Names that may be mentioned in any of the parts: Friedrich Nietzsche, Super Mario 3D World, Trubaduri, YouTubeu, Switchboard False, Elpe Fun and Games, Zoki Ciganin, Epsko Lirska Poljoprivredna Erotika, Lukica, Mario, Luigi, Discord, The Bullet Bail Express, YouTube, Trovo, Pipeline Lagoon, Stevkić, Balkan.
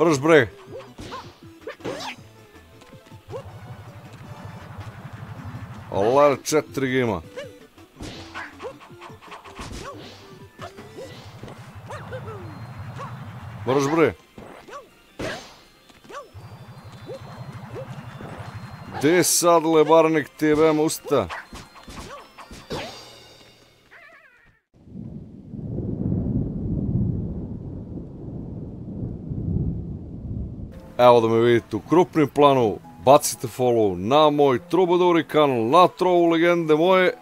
Brž, bre. Olar, 4 ga ima. Brž, bre. Gde sad, lebarnik, tebe musta? Evo da me vidite u krupnim planu, bacite follow na moj Trubaduri kanal, na Trovo legende moje.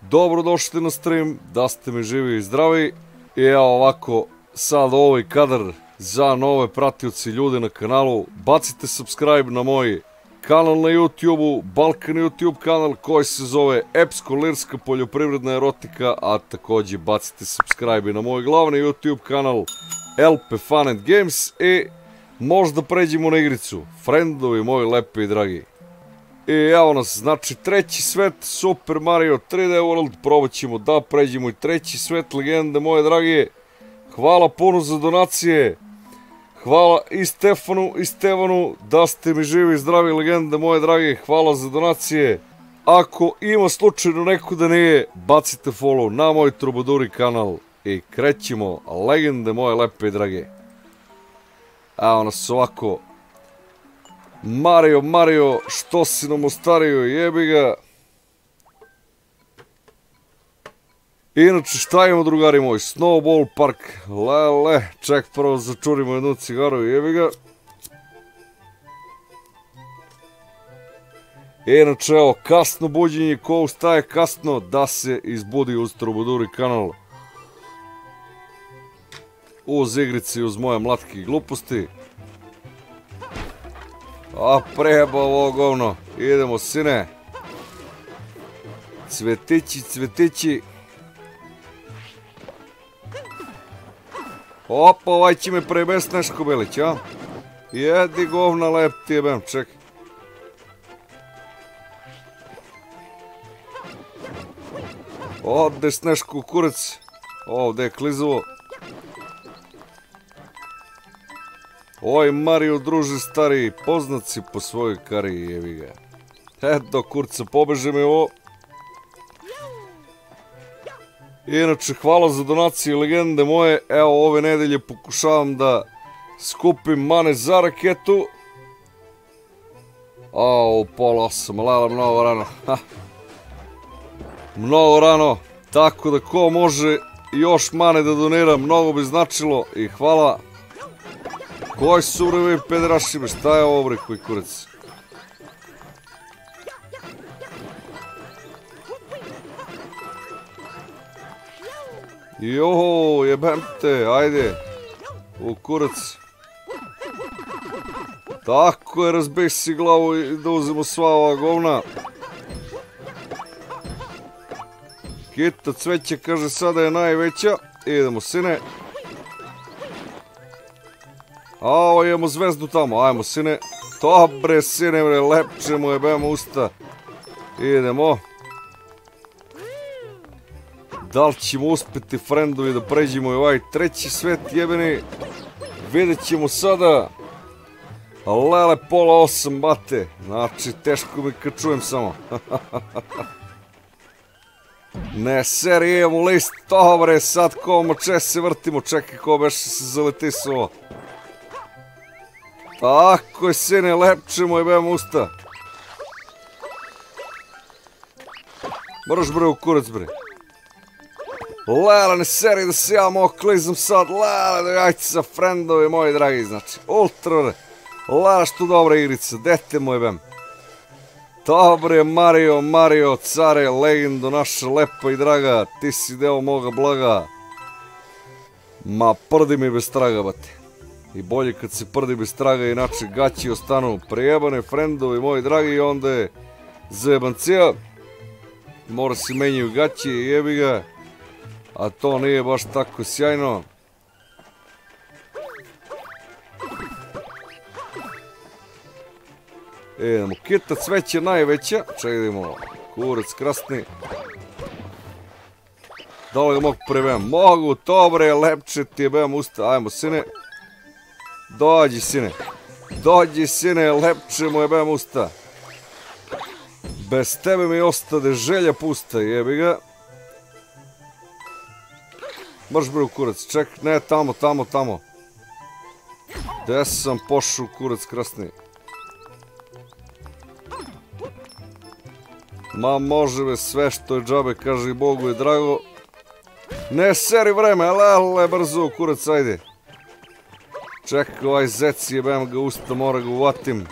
Dobrodošli na stream, da ste mi živi i zdravi. I evo ovako, sad ovaj kadar za nove pratioci ljudi na kanalu. Bacite subscribe na moj kanal na YouTubeu, Balkan YouTube kanal koji se zove Epsko Lirska Poljoprivredna Erotika. A takođe bacite subscribe na moj glavni YouTube kanal Elpe Fun and Games i... Možda pređemo na igricu, friendovi moji lepi i dragi. I evo nas, znači treći svet, Super Mario 3D World, probat ćemo da pređemo i treći svet, legende moje dragi. Hvala puno za donacije, hvala i Stefanu i Stevanu, da ste mi živi i zdravi, legende moje dragi, hvala za donacije. Ako ima slučajno neko da nije, bacite follow na moj Trubaduri kanal i krećemo, legende moje lepi i dragi. Evo nas ovako, Mario, Mario, što si nam ostario, jebi ga. Inače, šta imamo drugari moji, Snowball Park, lele, ček prvo začurimo jednu cigaru, jebi ga. Inače, evo, kasno buđenje, ko ustaje kasno, da se izbudi uz Trubaduri kanal. Uz igrici, uz moje mlatke gluposti. A prejeba ovo govno. Idemo sine. Cvetići, cvetići. Opa, ovaj će me prejebest nešto Belić, a? Jedi govna lep ti jebem, čekaj. Ovdje sneš kukurec. Ovdje je klizovo. Oj Mario druži stariji, poznat si po svojoj kariji, jevi ga. Eto kurca, pobeže mi ovo. Inače, hvala za donacije legende moje. Evo ove nedelje pokušavam da skupim mane za raketu. Au, pola osam, lala, mnogo rano. Mnogo rano, tako da ko može još mane da donira, mnogo bi značilo i hvala. Koji su vrevi pederaši me, šta je ovo bre koji kurec? Joho, jebem te, ajde. U kurec. Tako je, razbih si glavu i da uzemo sva ova govna. Kita cveće kaže sada je najveća. Idemo sine. Ao, imamo zvezdu tamo, ajmo sine. Dobre sine, bre, lepčemo, jebemo usta. Idemo. Da li ćemo uspjeti, friendovi, da pređemo i ovaj treći svet jebeni? Vidjet ćemo sada. Lele, pola osam, bate. Znači, teško mi kad čujem samo. Ne, serijemo list. Dobre, sad ko moče se vrtimo. Čekaj, ko beše se zaletisao. Tako je sine, lepčemo jebemo usta. Moraš bre u kurac bre. Lele, ne seri da se ja mogu klizam sad. Lele, da jajte sa friendovi moji dragi, znači. Ultra bre. Lele, što dobra igrica, dete moj jebem. Dobre Mario, Mario, care, legendo, naša lepa i draga. Ti si deo moga blaga. Ma prdi mi bez traga bate. I bolje kad se prdi bez traga, inače gaći ostanu prejebane, friendovi moji dragi, onda je zajebancija. Mora se menjaju gaći i jebi ga, a to nije baš tako sjajno. Idemo, kita cveće najveća, čekaj da imamo kurec krasni. Da li ga mogu prevem? Mogu, dobre, lepče ti jebem usta, ajmo sine. dođi sine, lepče mu jebem usta. Bez tebe mi ostade želja pusta, jebi ga. Mrš bre u kurac, ček, ne, tamo. Gde sam pošao kurac krasni? Ma može me sve što je džabe, kaži Bogu je drago. Ne seri vreme, ale brzo u kurac, ajde. Čekaj, ovaj zec jebem ga usta, mora ga uvatim.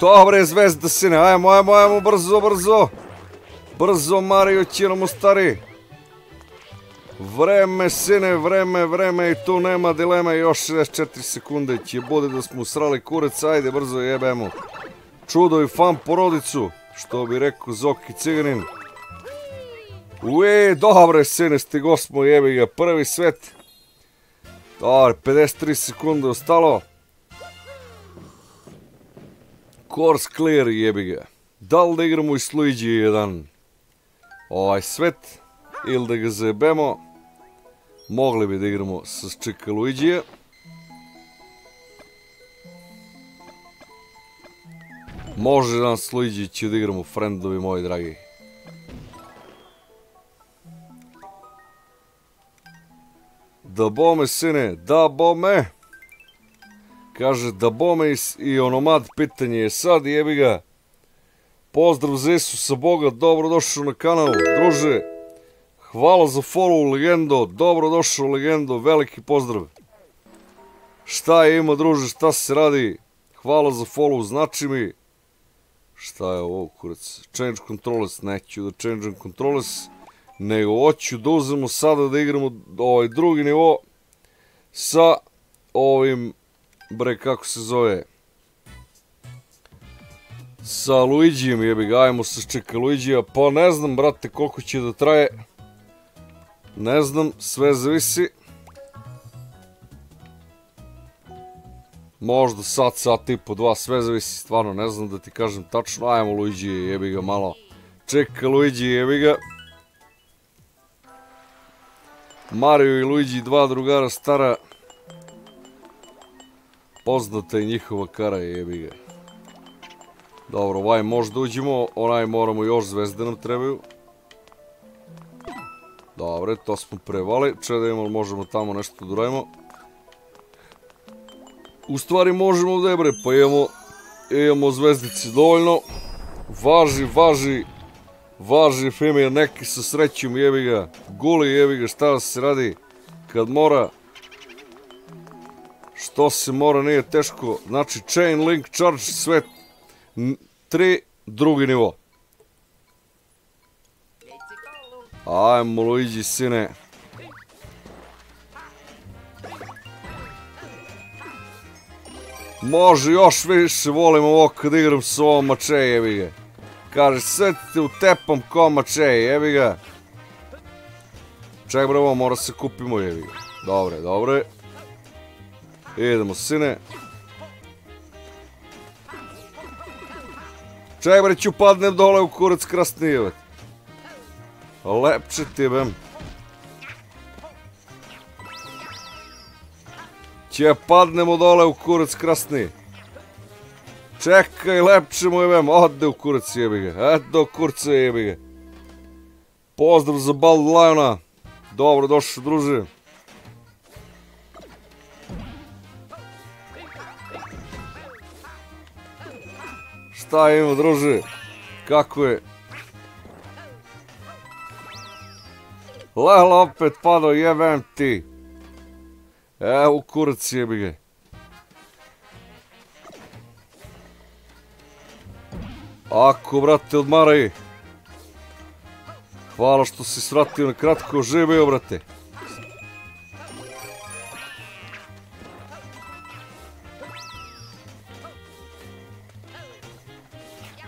Dobre, zvezda sine, ajmo, brzo. Brzo, Mario, ćiramo stari. Vreme, sine, vreme i tu nema dileme, još 64 sekunde će bude da smo usrali kurec, ajde, brzo jebemo. Čudo i fan porodicu, što bi rekao Zoki Ciganin. Uje, dobre, sine, stigo smo, jebi ga, prvi svet. Dobre, 53 sekunde ostalo. Course clear, jebi ga. Da li da igramo i s Luigi jedan ovaj svet ili da ga zajebemo? Mogli bi da igramo sa čika Luigija. Može da nas Luigi će da igramo, friendovi moji dragi. Da bome sine, da bome. Kaže da bome i onomad pitanje je sad, jebi ga. Pozdrav za Isusa Boga, dobrodošao na kanalu, druže. Hvala za follow, legendo, dobrodošao legendo, veliki pozdrav. Šta je ima druže, šta se radi? Hvala za follow, znači mi. Šta je ovo kurac? Change controllers, neću da change controllers. Nego hoću da uzmemo sada da igramo ovaj drugi nivo. Sa ovim, bre kako se zove, sa Luigijem, jebi ga, ajmo se čeka Luigija, pa ne znam brate koliko će da traje, ne znam, sve zavisi, možda sat, sat i po dva, sve zavisi, stvarno ne znam da ti kažem tačno, ajmo Luigije, jebi ga malo, čeka Luigije, jebi ga. Mario i Luigi, dva drugara stara, poznata je njihova kara, jebi ga. Dobro, ovaj možda uđemo, onaj moramo još, zvezde nam trebaju. Dobre, to smo prevali, čedajmo, možemo tamo nešto da uradimo. U stvari možemo da je bre, pa imamo zvezdici dovoljno. Važi film, jer neki sa srećom jebi ga, guli jebi ga, šta se radi kad mora. Što se mora, nije teško, znači chain link charge svet. 3, drugi nivo. Ajmo Luigi sine. Može još više, volim ovo kad igram s ovom mače jebiga. Kaže sve te utepam ko mače jebiga. Ček bravo, mora se kupimo jebiga. Dobre. Idemo sine. Čaj bre ću padnem dole u kurac krasnijevet. Lepče ti jebem. Će padnemo dole u kurac krasnije. Čekaj lepče mu jebem. Ode u kurac jebiga. Eto u kurca jebiga. Pozdrav za Bald Lajona. Dobro došao druže. Šta je ima druže, kako je? Lehla opet padao, jebem ti. Evo kurac jebi ga. Ako brate odmaraj. Hvala što si svratio na kratko, živio brate.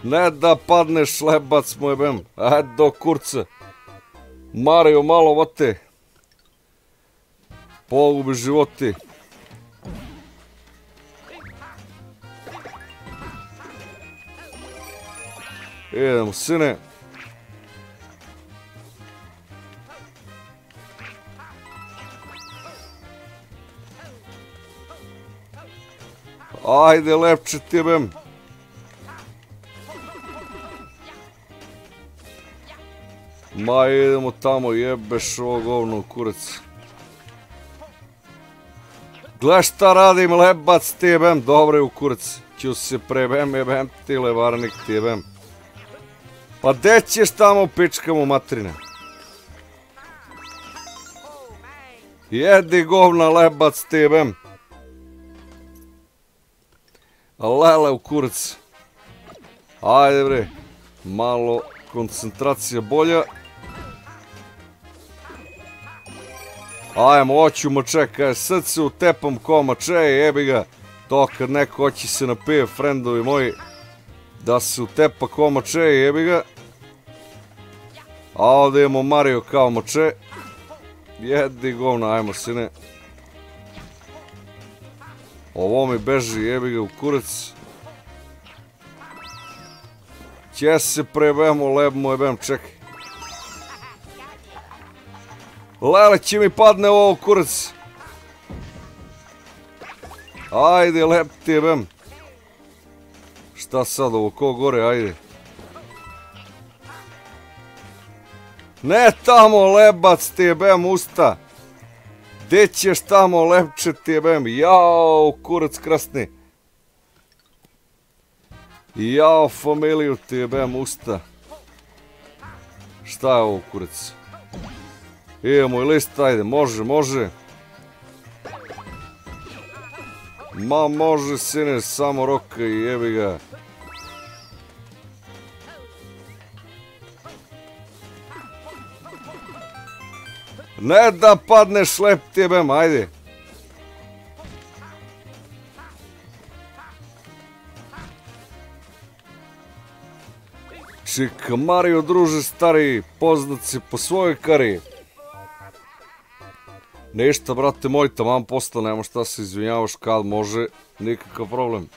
Ne da padneš lebac mu jebem. Ajde do kurca. Mario malo vate. Pogubi životi. Idemo sine. Ajde, lepče ti bem. Ma, idemo tamo, jebeš ovo govno, kurac. Gle šta radim, lebac ti jebem, dobro je u kurac. Ću se prebem, jebem ti levarnik ti jebem. Pa gde ćeš tamo, pičkamo matrine? Jedi govna, lebac ti jebem. Lele u kurac. Ajde bre, malo koncentracija bolja. Ajmo, oću mače, kaj sad se utepam ko mače, jebi ga. To kad neko oći se napije, frendovi moji, da se utepa ko mače, jebi ga. A ovdje imamo Mario kao mače. Jedi govna, ajmo sine. Ovo mi beži, jebi ga u kurac. Če se prebemo, lebmo jebem, čekaj. Lele, će mi padne ovo kurac. Ajde, lep ti jebem. Šta sad ovo, ko gore, ajde. Ne tamo, lebac ti jebem, usta. Gde ćeš tamo, lepče ti jebem. Jao, kurac krasni. Jao, familiju ti jebem, usta. Šta je ovo kurac? Idemo i list, ajde, može, može. Ma može, sine, samo roka i jebi ga. Ne da padneš, lep ti jebem, ajde. Čika Mario, druže stariji, poznat si po svojoj kariji. Ništa, brate moj, taman posta, nema šta se izvinjavaš, kad može, nikakav problem.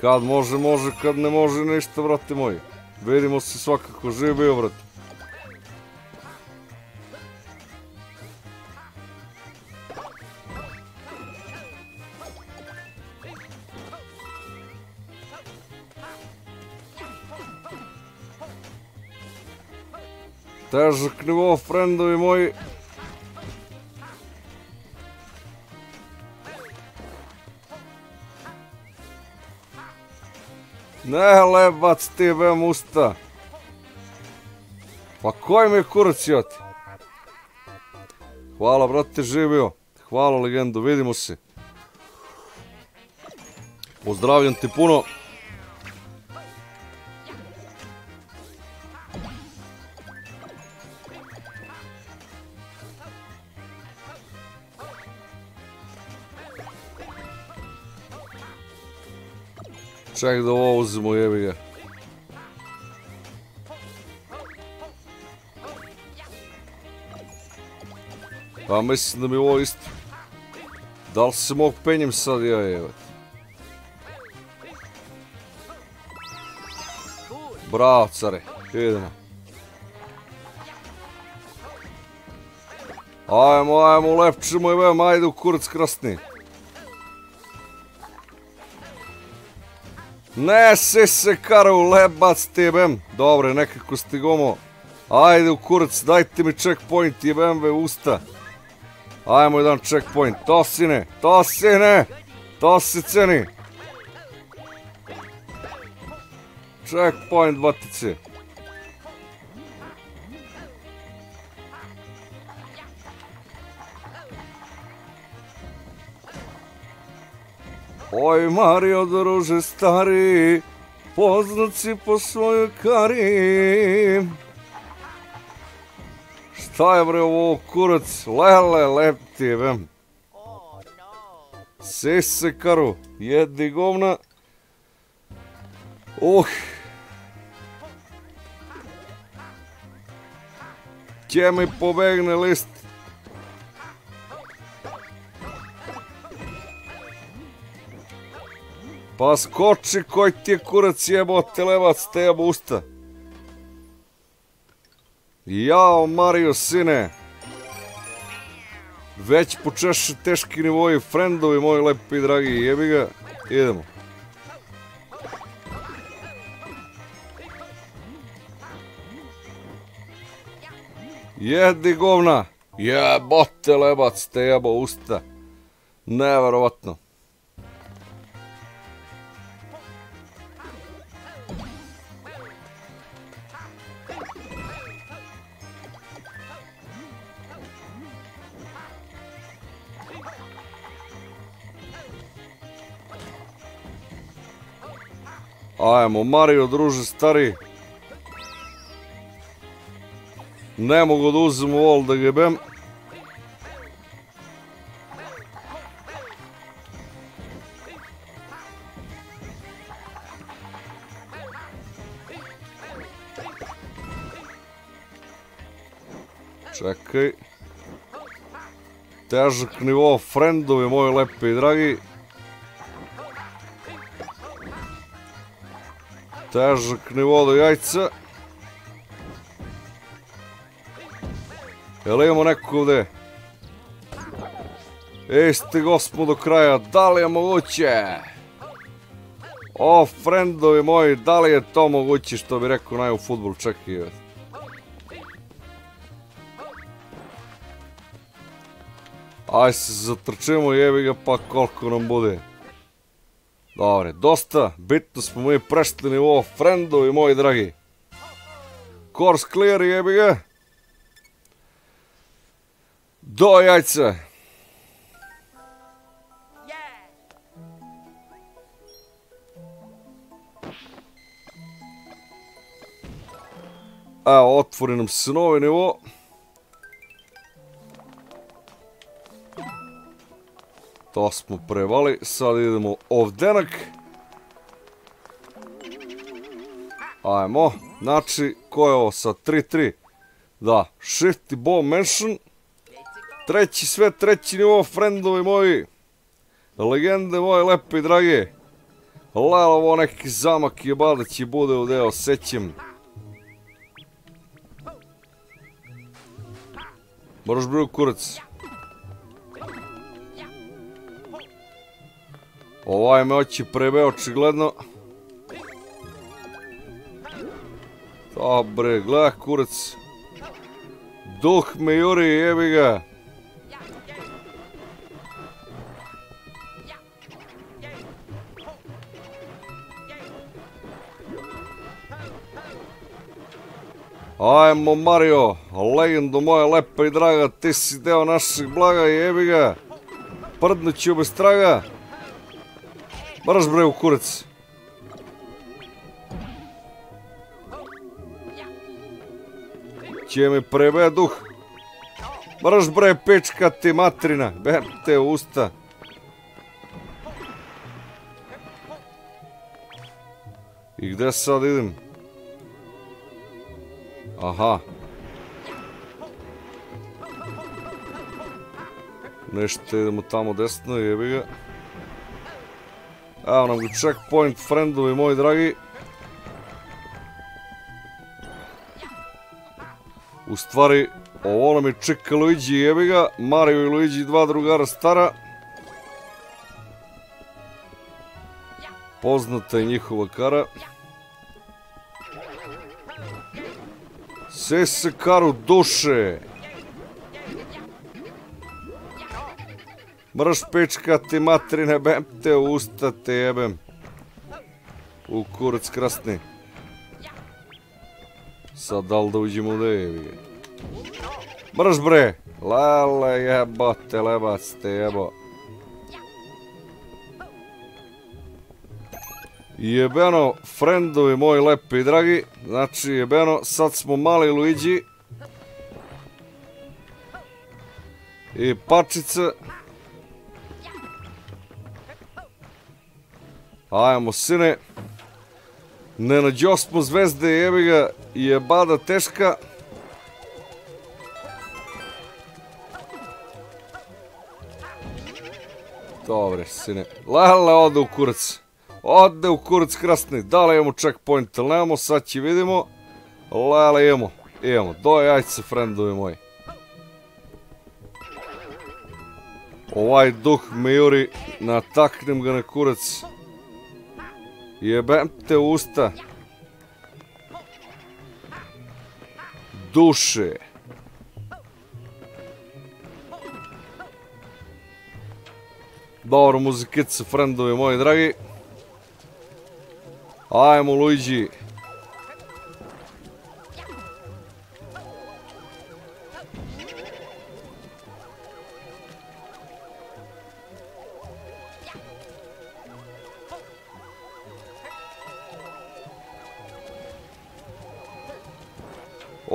Kad može, može, kad ne može, ništa, brate moj. Vidimo se svakako, živ bio, brate. Težak nivo, frendovi moji. Ne, lebac ti jebem usta. Pa koji mi je kurac joti? Hvala, brate, živio. Hvala, legendo, vidimo se. Pozdravljam ti puno. Čak da ovo uzimo, jebi ga. Pa mislim da mi ovo isto. Da li se mogu penjem sad ja jebati? Bravo, care, idemo. Ajmo, ajmo, lepčemo jebem, ajde u kurac krasni. Ne si se karu, lebac ti jebem. Dobre, nekako stigomo. Ajde u kurac, dajte mi checkpoint, jebem ve usta. Ajmo jedan checkpoint, to si ne, to si ne. To si ceni. Checkpoint, batici. Oj, Mario, druže stari, poznat si po svojoj kari. Šta je bre ovo kurac? Lele, lep ti jebem. Sese karu, jedi govna. Oh. Gdje mi pobegne list? Pa skoči koji ti je kurac jebo, televac te jebo usta. Jao Mario sine. Već počeše teški nivoji, frendovi moji lepi i dragi, jebi ga. Idemo. Jedi govna. Jebote lebac te jebo usta. Neverovatno. Ajmo, Mario, druže, stari. Ne mogu da uzim u all da gebem. Čekaj. Težak nivo, frendovi moji lepi i dragi. Težak nivo do jajca. Jel' imamo neko ovdje? Iste gospodo kraja, da li je moguće? O, frendovi moji, da li je to moguće što bi rekao naj u futbolu, čekaj. Aj se zatrčimo, jebi ga pa koliko nam bude. Dobre, dosta, bitno smo mi prešli nivo, frendovi moji dragi. Course clear, jebi ga. Do jajca. Evo, otvori nam se novi nivo. To smo prevali, sad idemo ovdenak. Ajmo, znači, ko je ovo sad, 3-3? Da, Shift and Bomb Mansion. Treći svet, treći nivo, frendovi moji. Legende moje, lepe i drage. Lala, ovo neki zamak jebadaći bude ovdje, osjećam. Moraš brigu kurac. Ovaj me oči prebeo očigledno. Dobre, gledaj kurac. Duh me juri, jebi ga. Ajmo Mario, legendo moja lepa i draga, ti si deo naših blaga, jebi ga. Prdnuću bez traga. Mraš bre u kurac. Će mi prebe duh. Mraš bre pečka ti matrina. Ber te usta. I gde sad idem? Aha. Nešto idemo tamo desno, jebi ga. Evo nam ga checkpoint, friendovi moji dragi. U stvari, ovo nam je čeka Luigi, jebi ga. Mario i Luigi, dva drugara stara. Poznata je njihova kara. Sve se karu duše. Mrš pička ti matrine, bem te usta te jebem. U kurac krasni. Sad da li da uđemo ovdje jebi. Mrš bre. Lala jebo te lebac te jebo. Jebeno, frendovi moji lepi i dragi. Znači jebeno, sad smo mali Luigi. I pačica. Ajmo sine, ne nađo smo zvezde jebi ga, jebada teška. Dobre sine, lala ode u kurac, ode u kurac krasni, da li imamo checkpoint ili nemamo, sad će vidimo. Lala imamo, imamo, do jajce frendovi moji. Ovaj duh me juri, nataknem ga na kurac. Jebem te usta. Duše. Dobro muzikicu, friendovi moji dragi. Ajmo Luigi.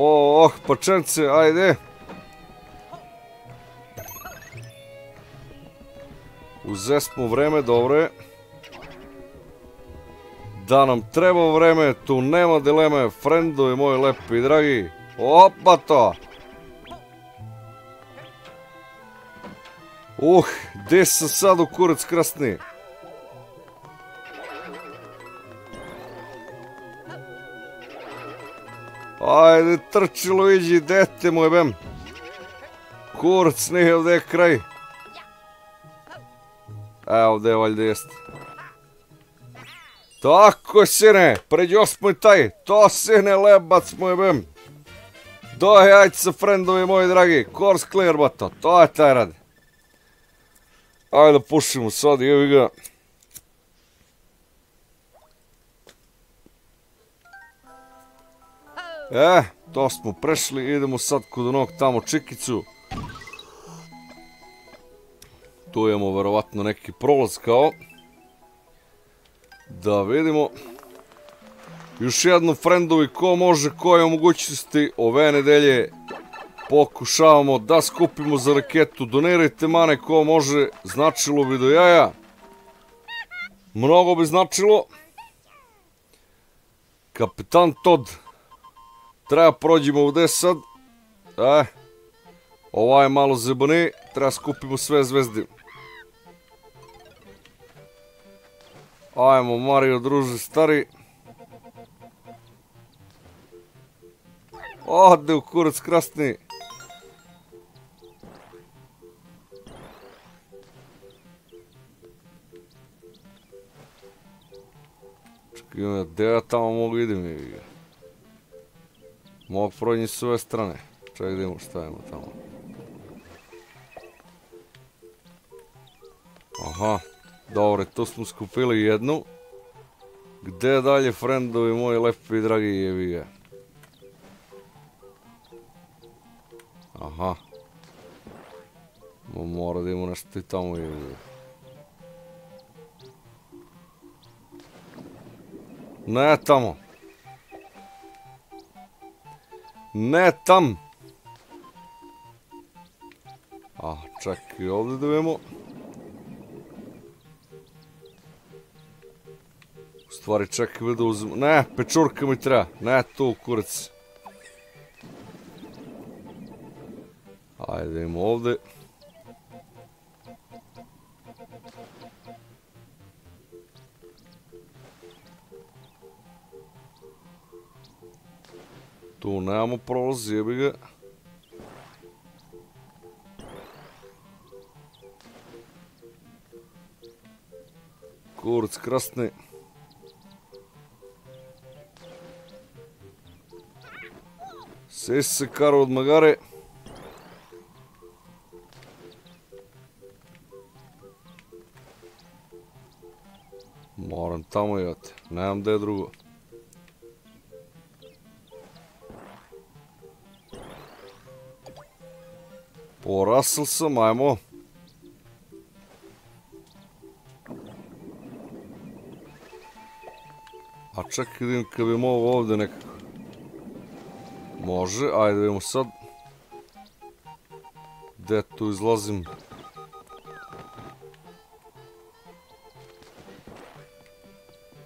Oh, počence, ajde. Uzeli smo vreme, dobro je. Da nam treba vreme, tu nema dileme, friendovi moji lepi i dragi. Opa to! Gde sam sad u kurac krasni? Ajde, trči Luigi, dete moj bem. Kurac, nije ovdje kraj. Evo ovdje valjda jeste. Tako, sine, pređo smo i taj. To, sine, lebac moj bem. Doj, ajde sa friendovi moji dragi. Course clear, bato, to je taj radi. Ajde, pušimo sad, jevi ga. To smo prešli, idemo sad kod onog tamo čikicu. Tu imamo verovatno neki prolaz kao. Da vidimo. Još jedno friendovi, ko može, koje mogućnosti ove nedelje pokušavamo da skupimo za raketu. Donirajte mane ko može, značilo bi do jaja. Mnogo bi značilo. Kapitan Todd. Treba prođemo ovdje sad. Ova je malo zebani. Treba skupimo sve zvezde. Ajmo Mario druže stari. Ode u kurac krasni. Čekaj, gdje ja tamo mogu vidim? Mogu prođi s ove strane. Čekaj da imamo šta imamo tamo. Aha, dobro, tu smo skupili jednu. Gde dalje, friendovi moji lepi i dragi jevije? Aha. Mora da imamo nešto i tamo jevije. Ne tamo. Ne tam. Čekaj ovdje da vidimo. U stvari čekaj da uzmemo. Ne, pečurka mi treba. Ne tu kurac. Ajde imamo ovdje. Tu nemamo prolaz, jebi ga. Kurac krasni. Sesi se karo od magare. Moram tamo jati, nemam gdje drugo. Porasl sam, ajmo. A čekaj da im kad bi mogo ovdje nekako. Može, ajde vidimo sad. Gde tu izlazim?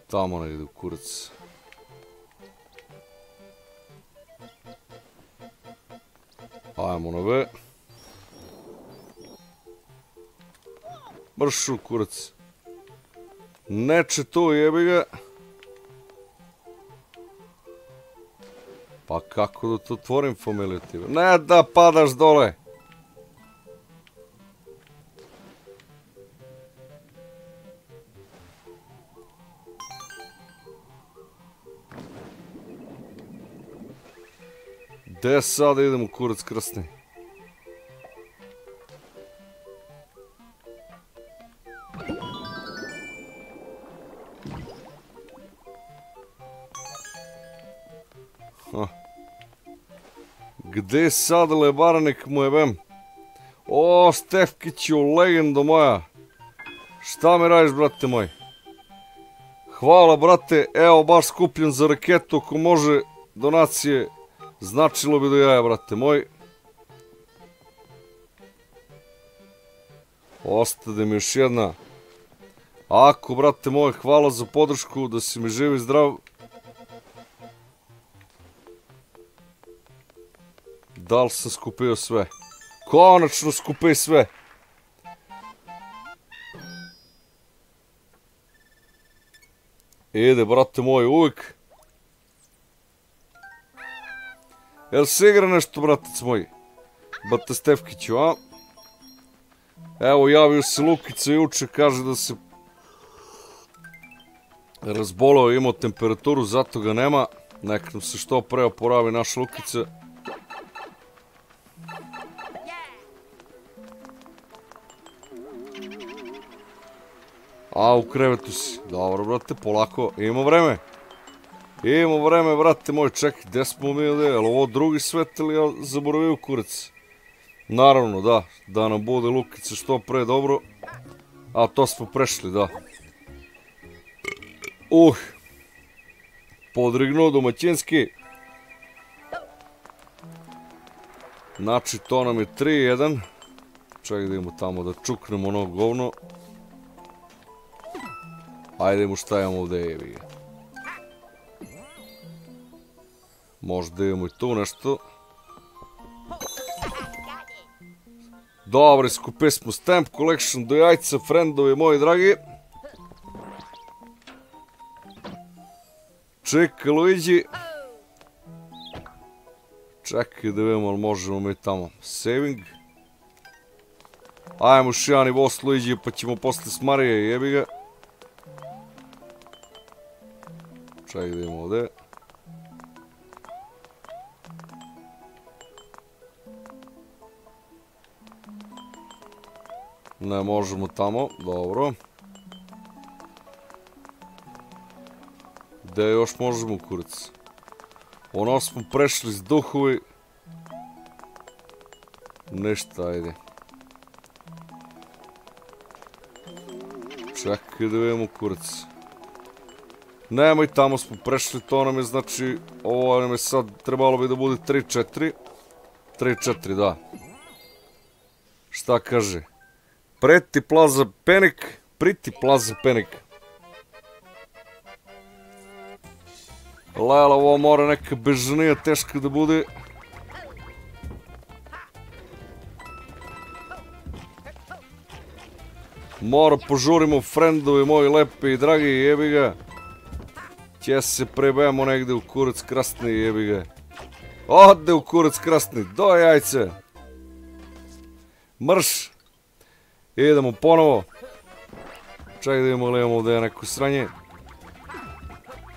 Tamo negdje u kurac. Ajmo na V. Mršu kurac. Neće to jebi ga. Pa kako da to otvorim familiju ti? Ne da padaš dole. Gde sad idemo, kurac krsni? Gde sad, lebarnik mu jebem? O, Stevkiću, legendo moja. Šta mi radiš, brate moj? Hvala, brate, evo baš skupljen za raketu, ako može donacije, značilo bi do jaja, brate moj. Ostade mi još jedna. Ako, brate moj, hvala za podršku, da si mi živ i zdrav. Da li sam skupio sve? Konačno skupio sve! Ide, brate moj, uvijek. Jel se igra nešto, bratac moj? Brate Stevkiću, a? Evo, javio se Lukica juče, kaže da se razbolao, imao temperaturu, zato ga nema. Nek nam se što pre oporavi naš Lukica. A, u krevetu si. Dobro, brate, polako. Imamo vreme. Imamo vreme, brate moj. Čekaj, gde smo mi ovdje? Je li ovo drugi svet ili ja zaboravio kurac? Naravno, da. Da nam bude Lukica što pre, dobro. A, to smo prešli, da. Podrignuo domaćinski. Znači, to nam je 3-1. Čekaj da imamo tamo da čuknemo ono govno. Ajde mu šta imamo ovdje, jevi. Možda imamo i tu nešto. Dobro, skupili smo stamp collection do jajca, friendovi moji dragi. Čekaj, Luigi. Čekaj da vidimo, ali možemo mi tamo. Saving. Ajmo još jedan nivo s Luigi, pa ćemo posle s Mario, jevi ga. Čekaj da idemo ovdje. Ne možemo tamo, dobro. Gde još možemo, kurac? Ono smo prešli s duhovi. Ništa, ajde. Čekaj da vidimo, kurac. Nemoj, tamo smo prešli, to nam je, znači, ovo nam je sad, trebalo bi da bude 3-4. 3-4, da. Šta kaže? Preti plaza penik, priti plaza penik. Lajla, ovo mora neka bežanija teška da bude. Mora požurimo, friendovi moji lepi i dragi, jebi ga. Če se prebemo negde u kurac krasni, jebi ga. Ode u kurac krasni, do jajce. Mrš. Idemo ponovo. Čekaj da imamo, ali imamo ovdje neko sranje.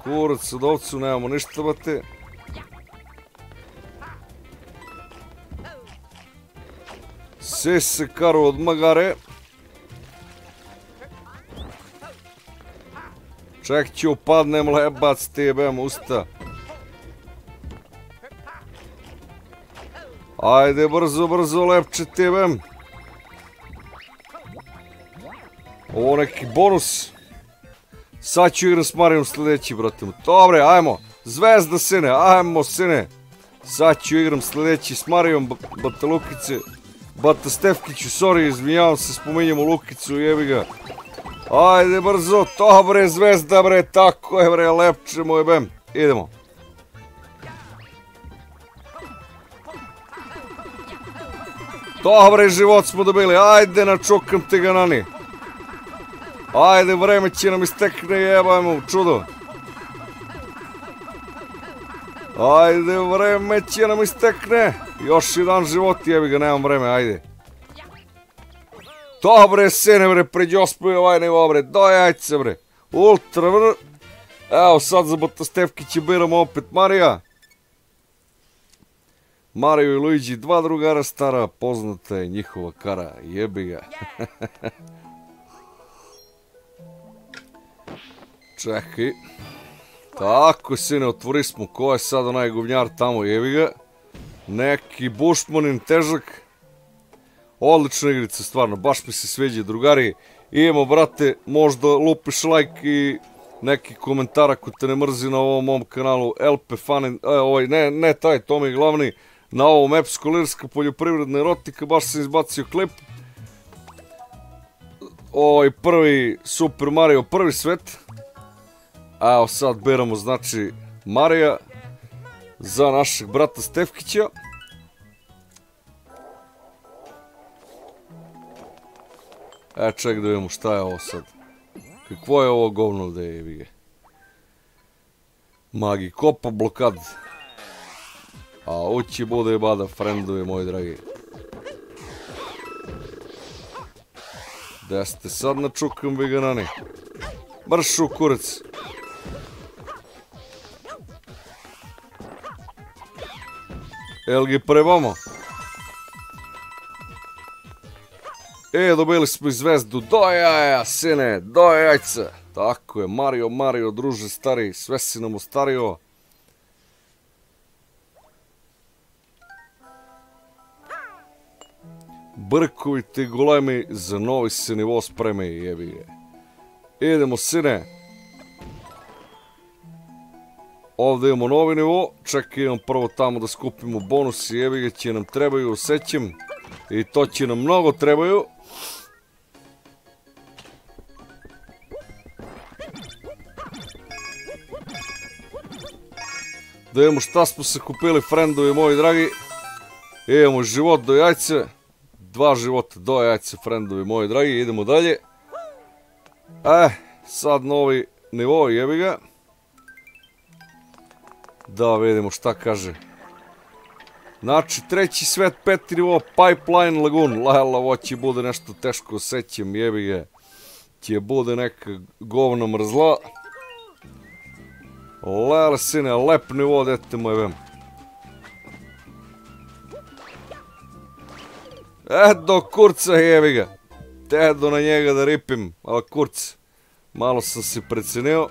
Kurac od ovcu, nemamo ništa, bate. Sese karu od magare. Čak ću upadnem, lebac ti jebem usta. Ajde, brzo, brzo, lepče ti jebem. Ovo neki bonus. Sad ću igram s Marijom sljedeći, brate. Dobre, ajmo. Zvezda, sine, ajmo, sine. Sad ću igram sljedeći s Marijom, bata Lukice. Bata Stevkiću, sorry, izvinjavam se, spominjamo Lukicu, jebi ga. Ajde brzo, to bre zvezda bre, tako je bre, lepče moj bem, idemo. To bre život smo dobili, ajde načukam te ga nani. Ajde vreme će nam istekne, jebajmo, čudo. Ajde vreme će nam istekne, još jedan život, jebi ga, nemam vreme, ajde. Dobre, sene bre, pređi ospoju ovaj nivo bre, dojajte se bre, ultra vr... Evo sad za Bata Stevkića biramo opet Marija. Mario i Luigi, dva drugara stara, poznata je njihova kara, jebi ga. Čekaj. Tako, sine, otvori smo, ko je sad onaj govnjar tamo, jebi ga. Neki bušmanin težak. Odlična igrica, stvarno, baš mi se sviđa, drugari. Idemo, brate, možda lupiš like i neki komentar ako te ne mrzi na ovom mom kanalu. Elpe Fun and... ne taj, to mi je glavni. Na ovom Epsko Lirska Poljoprivredna Erotika, baš sam izbacio klip. Ovaj prvi Super Mario, prvi svet. Evo sad beramo, znači, Marija za našeg brata Stevkića. E, ček da vidimo šta je ovo sad. Kako je ovo govno da je, jebige. Magi, kopa blokad. A ući bude bada, frendovi moji dragi. Da ste sad načukam veganani. Mršu kurec. Jel ga prebamo? E, dobili smo i zvezdu, do jaja, sine, do jajca. Tako je, Mario, Mario, druže stari, sve si nam ostario. Brkovi ti golemi, za novi se nivo spremi, jebi je. Idemo, sine. Ovdje imamo novi nivo, čekaj, imam prvo tamo da skupimo bonusi, jebi ga, će nam trebaju, osjećam. I to će nam mnogo trebaju. Da imamo šta smo se kupili, frendovi moji dragi. Imamo život do jajce. Dva života do jajce, frendovi moji dragi. Idemo dalje. Sad novi nivo, jebi ga. Da vidimo šta kaže. Znači, treći svet, peti nivo, Pipeline Lagoon. Lajla, ovo će bude nešto teško, osjećam, jebi ga. Će bude neka govna mrzla. Lajla, sine, lep nivo, dete moj vem. Edo, kurca, jebi ga. Tedo na njega da ripim, ali kurca. Malo sam se precenio.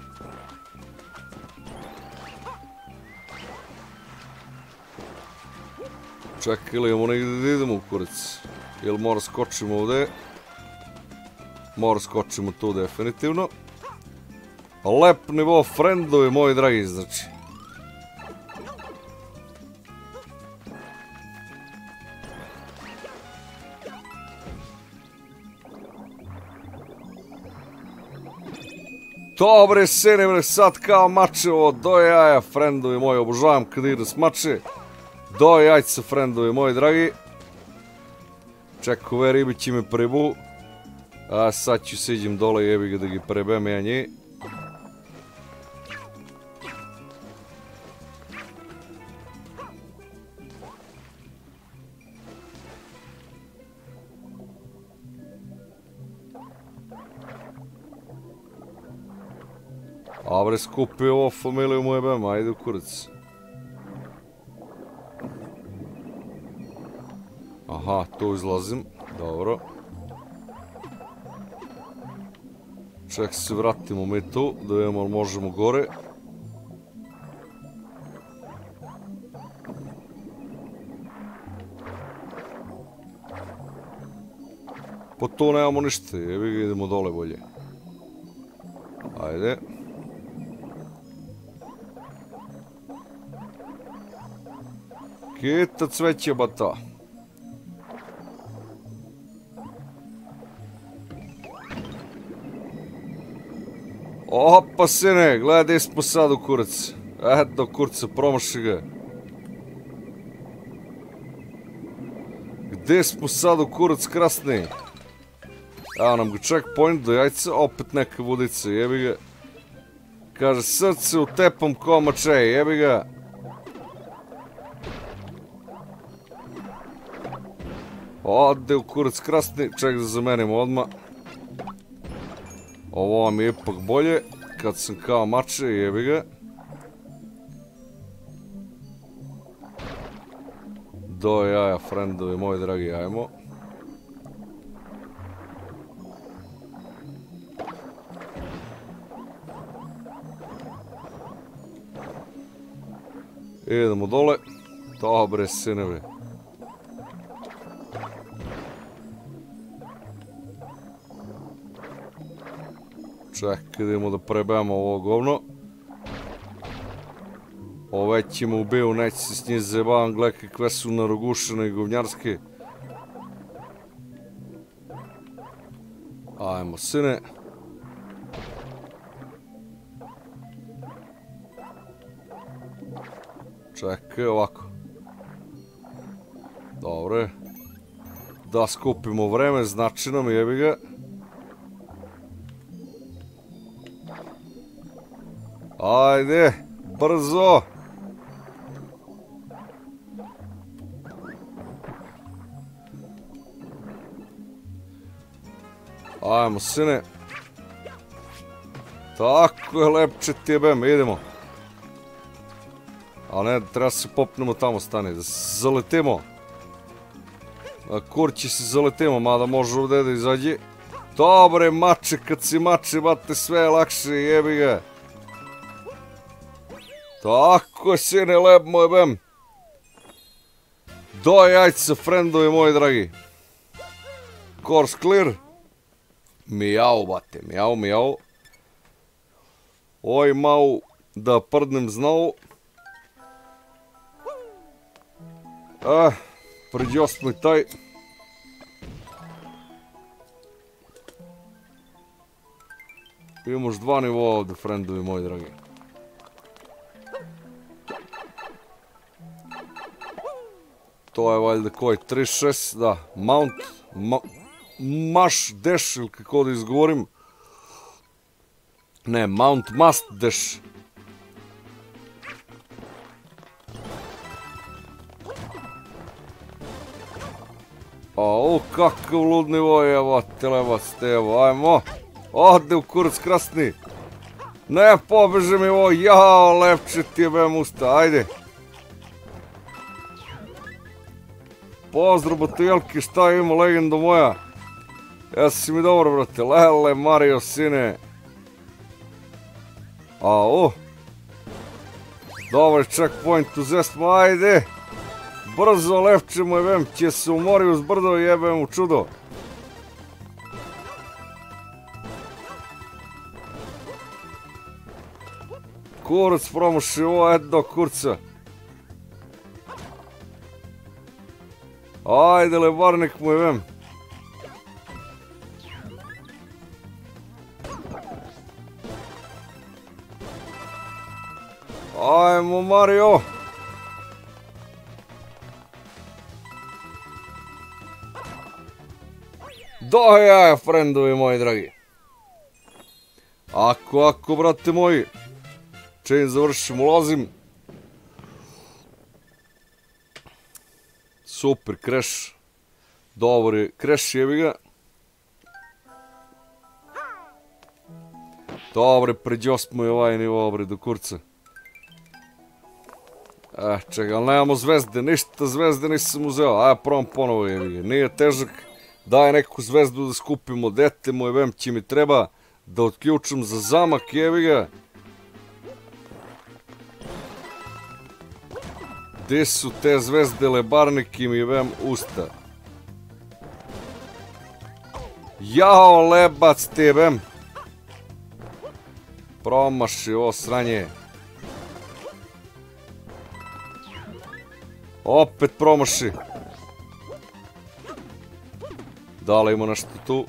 Čak, ili imamo negdje da idemo u kurec? Ili mora skočimo ovdje? Mora skočimo tu definitivno. Lep nivo, frendovi moji dragi, znači. Dobre, sine, bre, sad kao mačevo, do jaja, frendovi moji, obožavam kad igra s mače. Do jajca, frendovi moji dragi. Čak, ove ribići me prebu. A sad ću siđem dole, jebi ga da ga prebem ja nje. A bre, skupi ovo familiju mu jebem, ajde u kurac. Aha, tu izlazim, dobro. Ček se vratimo mi tu, da vidimo ali možemo gore. Po tu nemamo ništa, jebi ga, idemo dole bolje. Ajde. Kita cveće bata. Opa, sine, gledaj smo sad u kurac. Eto, kurca, promaši ga. Gdje smo sad u kurac, krasni? Evo nam ga checkpoint do jajca, opet neka vodica, jebi ga. Kaže, srce utepam ko mače, jebi ga. Ode u kurac, krasni, ček da zamenimo odmah. Ovo mi je ipak bolje, kad sam kao mače, jebi ga. Do jaja, friendovi moji dragi, ajmo. Idemo dole. Dobre sinevi. Čekaj, idemo da prebijamo ovo govno. Ove će me ubiju, neće se s njih zajebavam, gledaj kakve su narogušene i govnjarske. Ajmo, sine. Čekaj, ovako. Dobre. Da skupimo vreme, znači nam jebi ga. Ajde, brzo! Ajmo, sine. Tako je, lepče ti jebem, idemo. A ne, treba se popnemo tamo, stani, da se zaletimo. A kurći se zaletimo, mada može ovdje da izađe. Dobre, mače, kad si mače, bate, sve je lakše, jebi ga. Tako, sine, lep moj bem. Do jajca, friendovi moji dragi. Course clear. Mijau, bate, mijau, mijau. Oj, mau, da prdnem znao. Ah, priđosni taj. Imaš dva nivoa ovdje, friendovi moji dragi. To je valjda koji, 3-6, da, mount, mash dash, ili kako da izgovorim. Ne, mount must dash. O, kakav lud nivo je, evo, televac te, evo, ajmo. Ode u kurac krasni. Ne, pobeže mi ovo, jao, lepče ti jebem usta, ajde. Pozdrav, batujelki, šta ima, legenda moja? Jesi mi dobro, brate, lele, Mario, sine. Au. Dobar checkpoint uzesmo, ajde. Brzo, lepče mu jebem, će se umori uz brdo, jebem u čudo. Kurac promoši ovo, edo, kurca. Ajde, lebarnik mu jebem. Ajmo, Mario. Do jaja, friendovi moji dragi. Ako, brate moji. Čim završim, ulazim. Super, kreš. Dobar je, kreš jebi ga. Dobre, pređo smo i ovaj nivo, obre, do kurca. Čega, ali nemamo zvezde, ništa zvezde nisam uzeo. Ajde, provam ponovo jebi ga, nije težak. Daj neku zvezdu da skupimo, dete moje vem će mi treba da otključim za zamak jebi ga. Gdje su te zvezde, lebarniki mi vem usta? Jao, lebac te vem. Promaši ovo sranje. Opet promaši. Da li ima nešto tu?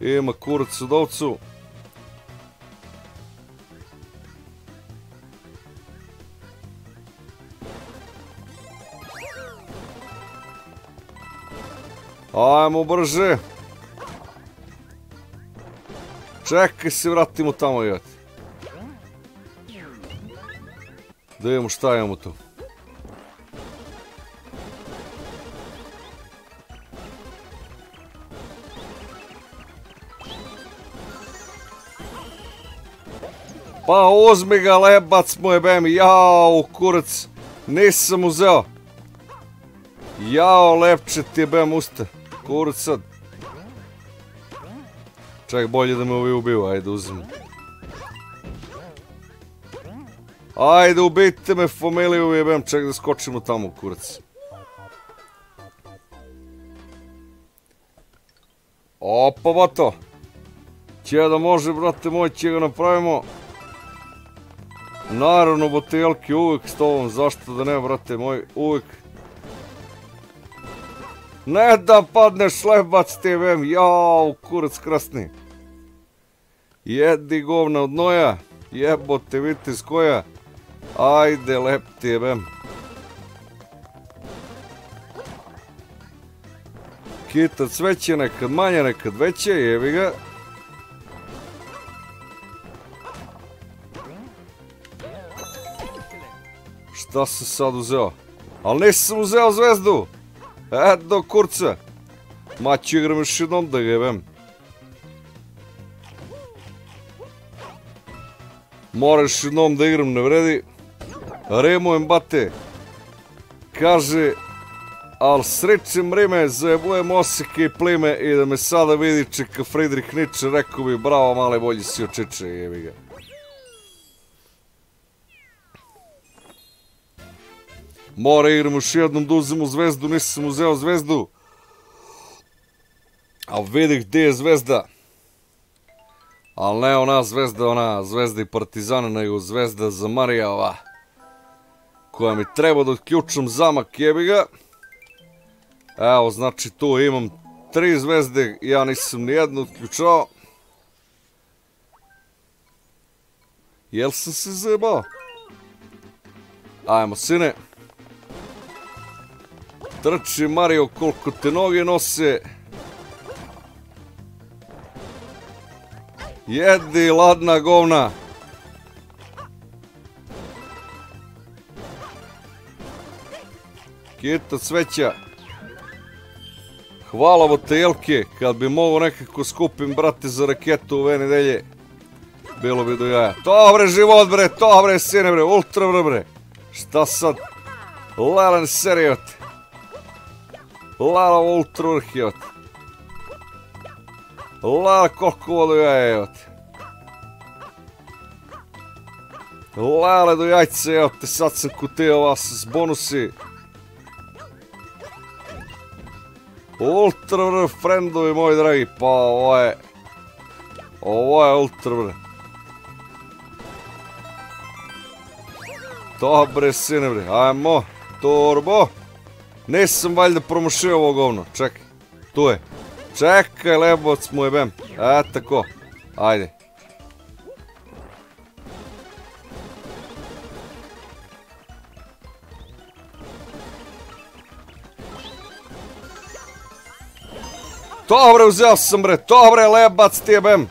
Ima kurac u dovcu. Ajmo brže. Čekaj se, vratimo tamo i jati. Da vidimo šta imamo tu. Pa uzmi ga, lebac mu je bemi, jao kurac, nisam uzeo. Jao lepče ti je bem usta, kurac sad. Čak bolje da me ovi ubiju, ajde uzmi. Ajde ubijte me familiju jebem, čak da skočimo tamo kurac. Opa bato. Će da može, brate moj, će ga napravimo. Naravno, botelke uvijek s tobom, zašto da ne, brate moj, uvijek. Ne da padneš, lebac ti jebem, jao, kurac krasni. Jedi govna od noja, jebote viti s koja. Ajde, lep ti jebem. Kita cveće, nekad manje, nekad veće, jebi ga. Šta sam sad uzeo? Ali nisam uzeo zvezdu! Edo kurca! Ma ću igram još jednom da ga jebem. Moraš jednom da igram, ne vredi. Rimujem bate. Kaže, al srećem rime, zajebujem oseke i plime i da me sada vidi čeka Friedrich Nietzsche, rekao bi bravo male, bolji si očeče, jebi ga. Mora igram još jednom da uzemu zvezdu, nisam uzeo zvezdu. A vidi gdje je zvezda. Ali ne ona zvezda i partizana, nego zvezda za Marijava. Koja mi treba da odključam zamak, jebi ga. Evo, znači tu imam 3 zvezde, ja nisam nijednu odključao. Jel sam se zajebao? Ajmo sine. Trči Mario koliko te noge nose. Jedi ladna govna. Kita cveća. Hvala botelke, kad bi mogo nekako skupim brate za raketu ove nedelje. Bilo bi do jaja. To bre život bre, to bre sine bre, ultra bre bre. Šta sad? Lelen serijote. Lala ultra vrh je, ote. Lala koliko vodu jaje, ote. Lale do jajce, ote, sad sam kutio vas s bonusi. Ultra vrh, friendovi moji dragi, pa ovo je... Ovo je ultra vrh. Dobre sine vrh, ajmo, turbo. Nisam valjda promošio ovo govno, čekaj, tu je, čekaj lebovac mu jebem, e tako, ajde. Dobre, uzeo sam bre, dobre lebac ti jebem,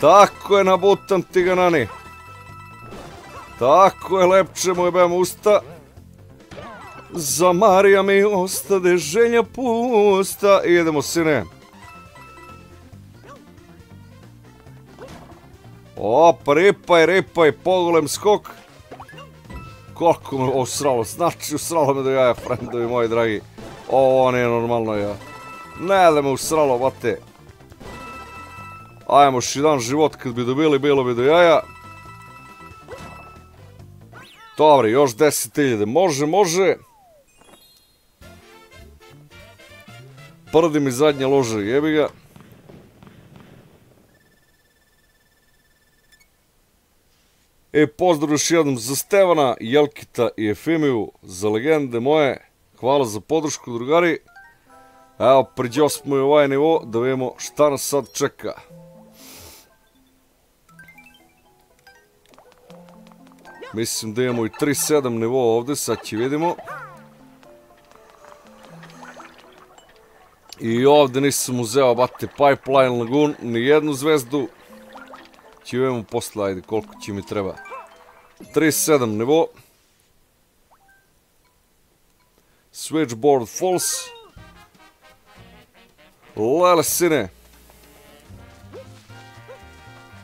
tako je nabutam ti ga nani, tako je lepče mu jebem usta. Za Marija mi ostade želja pusta. Idemo sine. Opa, ripaj, ripaj, pogolem skok. Koliko me usralo, znači usralo me do jaja, friendovi moji dragi. Ovo nije normalno ja. Ne da me usralo, bate. Ajmo još jedan život, kad bi dobili, bilo bi do jaja. Dobre, još 10.000, može, može. Prdi mi zadnja loža, jebi ga. E, pozdrav još jednom za Stevana, Jelkita i Efimiju, za legende moje. Hvala za podršku, drugari. Evo, pređo smo i ovaj nivo, da vidimo šta nas sad čeka. Mislim da imamo i 3.7 nivo ovdje, sad će vidimo. I ovdje nisam uzeo, bate, Pipeline Lagoon, ni jednu zvezdu. Čivemo posle, ajde, koliko će mi treba. 3.7 nivo. Switchboard False. Lele sine.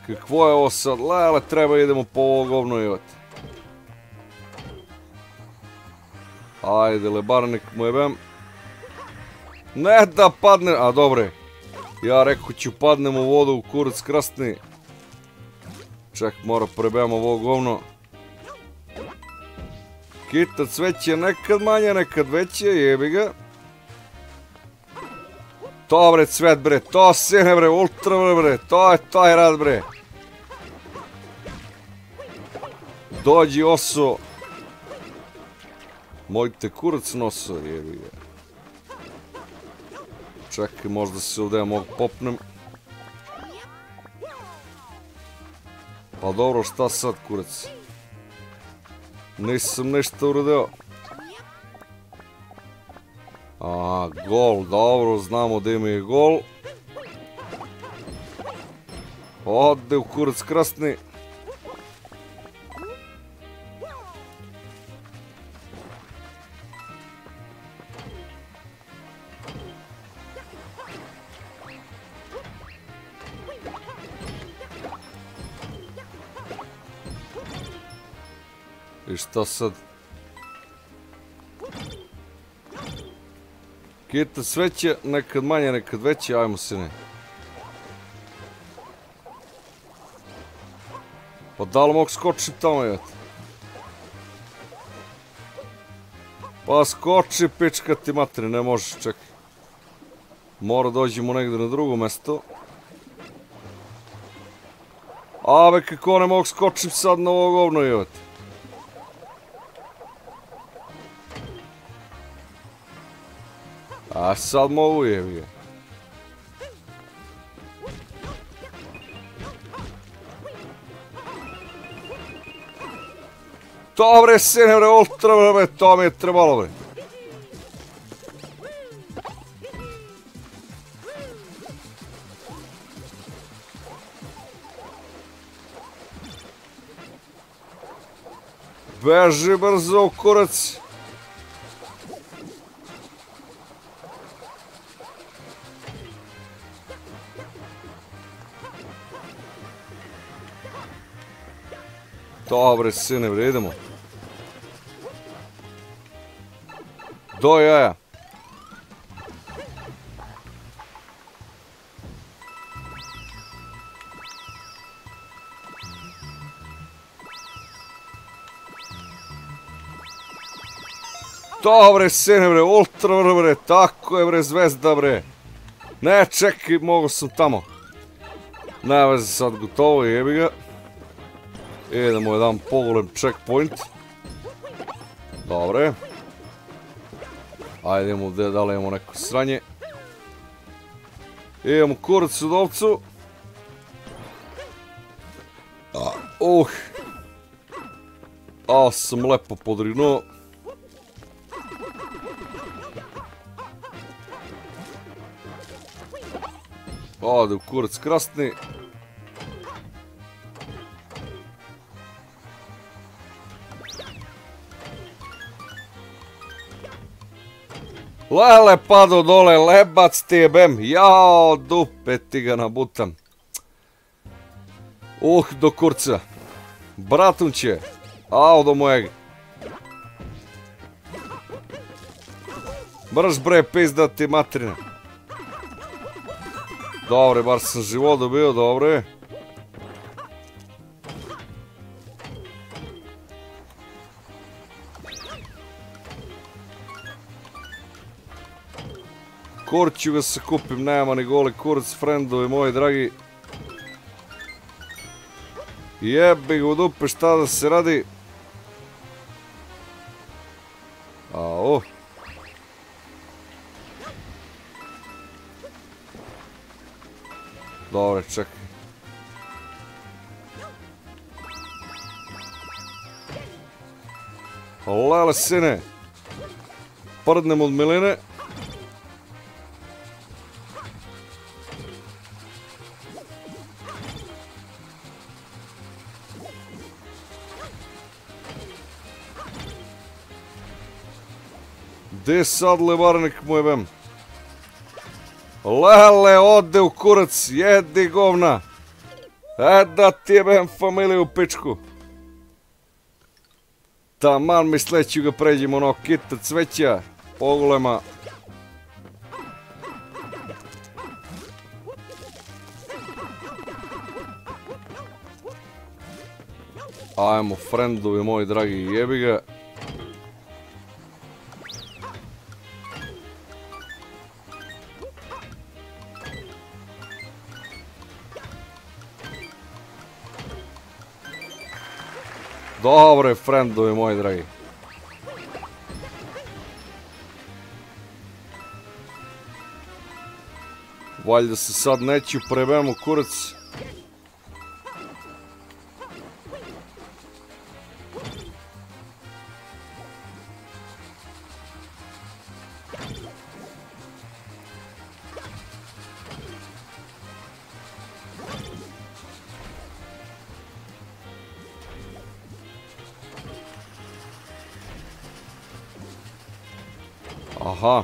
Kako je ovo sad? Lele, treba idemo po ovo govno i vati. Ajde, lebarnik mu jebem. Ne da padne, a dobre. Ja rekao ću padnem u vodu, u kurac krasni. Ček, mora prebijam ovo govno. Kitac već je nekad manje, nekad veće, jebi ga. To bre cvet bre, to sine bre, ultra bre, to je taj rad bre. Dođi oso. Moj te kurac noso, jebi ga. Čekaj, možda se ovdje ja mogu popnem. Pa dobro, šta sad kurac? Nisam ništa uradeo. A, gol, dobro, znamo da ima je gol. Ode u kurac krasni. I šta sad? Kita sveće, nekad manje, nekad veće, ajmo sine. Pa da li mogu skočiti tamo joj? Pa skoči pička ti materi, ne možeš, čekaj. Mora dođemo negdje na drugo mesto. Ave kako ne mogu skočiti sad na ovo govno joj? A sad mogu jebi ga. To bre sine bre, ultra bre, to mi je trebalo bre. Beži brzo u kurac. Dobre, sine, bre, idemo. Do jaja. Dobre, sine, bre, ultra, bre, tako je, bre, zvezda, bre. Ne, čekaj, mogo sam tamo. Ne, veze sad, gotovo, jebi ga. Idemo jedan pogolem checkpoint. Dobre. Ajde idemo gdje da li imamo neko sranje. Idemo kurac u dovcu. A sam lepo podrignuo. Ode u kurac krasni. Lele, pado dole, lebac ti jebem, jao, dupe ti ga nabutam. Do kurca. Bratunče, ao do mojeg. Brž bre, pizda ti materina. Dobre, bar sam život dobio, dobre. Kurću ga se kupim, nema ni goli kurac, friendovi moji dragi. Jebi ga u dupe, šta da se radi. Ao. Dobre, čekaj. Lele sine. Prdnem od miline. Gdje sad levarnik mu jebem? Lele, ode u kurac, jedi govna! E da ti jebem familiju pičku. Taman misleći ga pređemo ono kita cveća, pogulema. Ajmo frendovi moji dragi jebiga. Dobro je frendovi moji dragi. Valjda se sad neću prebemo kurac. Aha.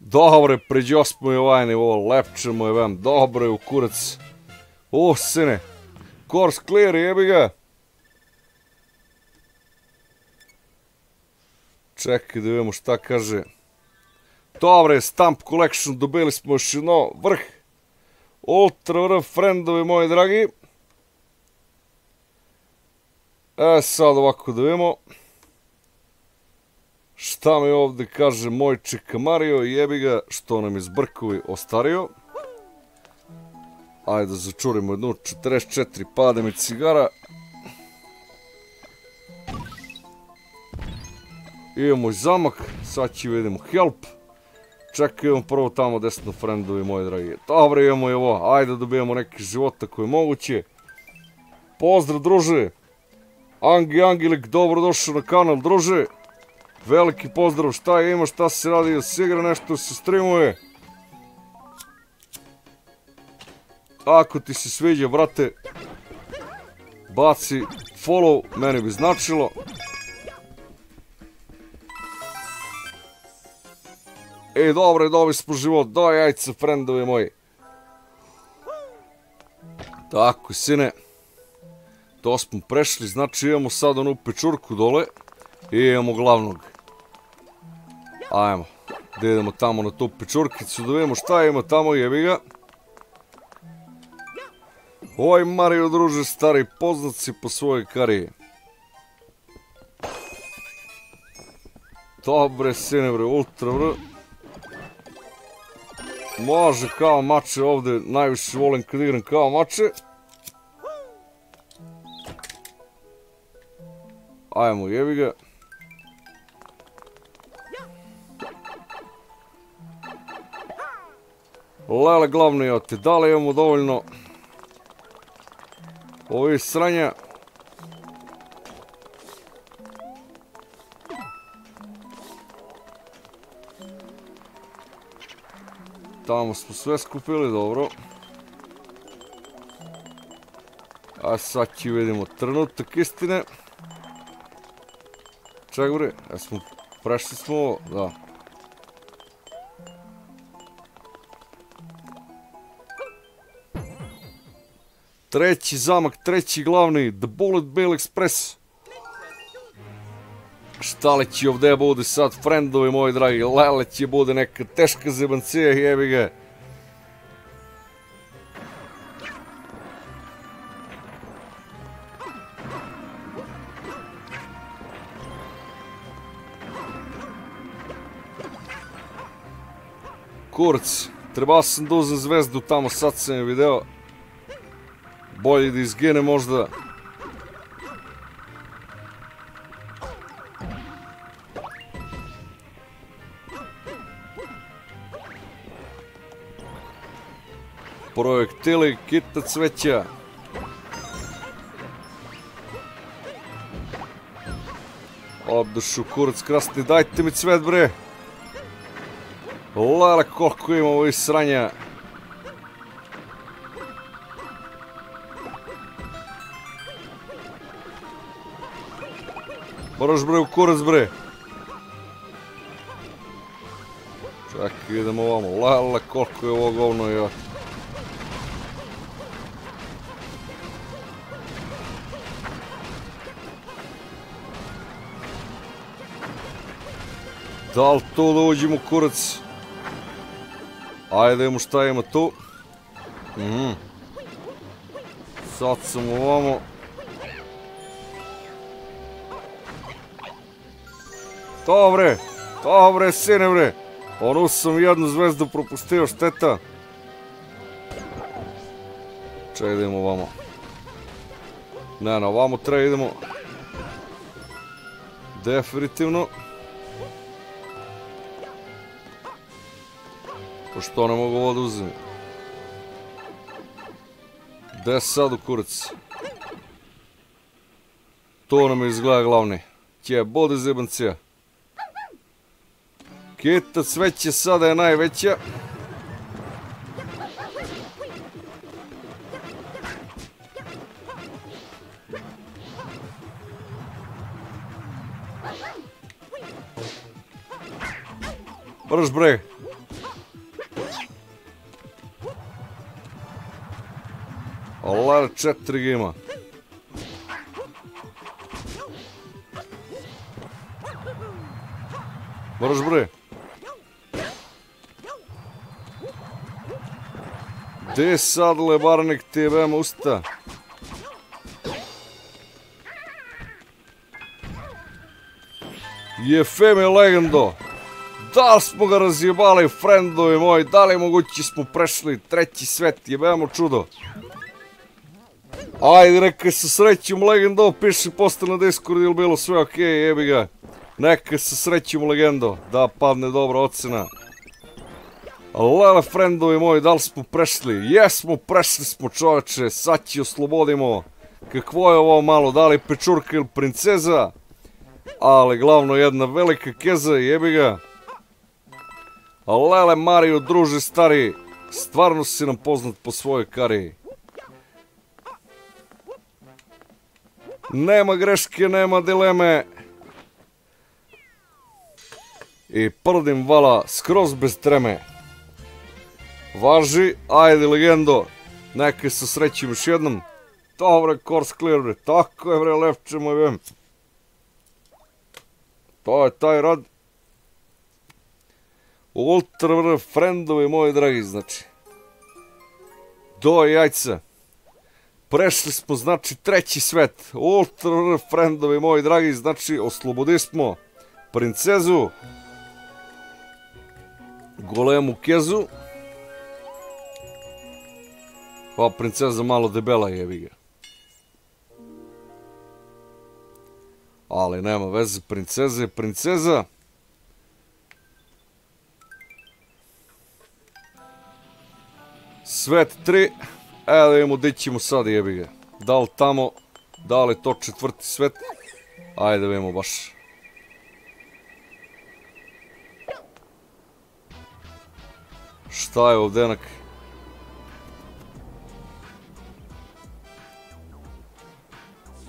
Dobro, priđo smo i ovaj nivo, lepčemo je vam, dobro je u kurac. O, sine, course clear, jebi ga. Čekaj da vidimo šta kaže. Dobre, Stamp Collection, dobili smo još jedno vrh. Ultra vrh, friendovi moji dragi. E sad ovako da vidimo. Šta mi ovdje kaže moj čika Mario, jebi ga što nam je zbrkovi ostario. Ajde da začurimo jednu 44, pade mi cigara. Imamo zamak, sad ću vidimo help. Čekaj, imamo prvo tamo desno friendovi moji dragi. Dobre, imamo i ovo, ajde dobijemo neki život ako je moguće. Pozdrav druže. Angi Angelik, dobrodošao na kanal druže. Veliki pozdrav, šta je ima, šta se radi, da se igra nešto, se streamuje. Ako ti se sviđa brate, baci follow, meni bi značilo. Ej, dobro, dobili smo život, daj jajca, friendovi moji. Tako, sine. To smo prešli, znači imamo sad onu pečurku dole. I imamo glavnog. Ajmo, da idemo tamo na tu pečurkicu, da vidimo šta ima tamo, jebi ga. Oj, Mario, druže, stari poznat si po svojoj kariji. Dobre, sine, bre, ultra, bre. Može kao mače ovdje, najviše volim kad igram kao mače. Ajmo jebi ga. Lele glavni jote, da li imamo dovoljno ovi sranja? Tamo smo sve skupili, dobro. A sad ću vidimo trenutak istine. Čak bre, prešli smo ovo, da. Treći zamak, treći glavni, The Bullet Bail Express. Šta li će ovdje bude sad, friendovi moji dragi, lele će bude neka teška zebancija, jebi ga. Kurc, trebao sam da uzem zvezdu tamo, sad sam je video. Bolje da izgine možda. Projektili, kita cveća. Obdušu kurac krasni, dajte mi cvet bre. Lala koliko ima ovih sranja. Moraš bre u kurac bre. Čak idemo ovamo. Lala koliko je ovo govno ja. Da li to da uđemo kurac? Ajde da imamo šta ima tu. Sad sam ovamo. Dobre sine bre. Ono sam jednu zvezdu propustio, šteta. Čekaj da idemo ovamo. Ne, na ovamo treba idemo. Definitivno. Pošto ne mogu ovo da uzim. Gde sad u kurac? To nam je izgleda glavni. Kje, bode zebancija. Kita sveće sada je najveća. Brž bre. Olar 4 gima. Brž bre. Gdje sad lebarnik ti jebem usta? Jefeme legendo! Da li smo ga razjebali, friendovi moji? Da li mogući smo prešli treći svet? Jebemo čudo! Ajde, neka se srećemo legendo, piši posta na Discord ili bilo sve ok, jebi ga. Neka se srećemo legendo, da padne dobra ocena. Lele, friendovi moji, da li smo prešli? Jesmo, prešli smo čoveče, sad će oslobodimo. Kakvo je ovo malo, da li pečurka ili princeza? Ali glavno jedna velika keza, jebi ga. Lele, Mario, druže stari, stvarno si nam poznat po svojoj kari. Nema greške, nema dileme. I prdim vala, skroz bez treme. Važi, ajde legendo, nekaj se srećim još jednom. Dobre, course clear bre, tako je bre, lepče moj vem. To je taj rad. Ultra bre, friendovi moji dragi, znači. Do jajca. Prešli smo, znači, treći svet. Ultra bre, friendovi moji dragi, znači, oslobodili smo princezu. Golemu kezu. Ova princeza malo debela jebi ga. Ali nema veze, princeza je princeza. Svet 3. Evo da imamo gdje ćemo sad jebi ga. Da li tamo, da li to četvrti svet? Ajde da imamo baš. Šta je ovdje jednak?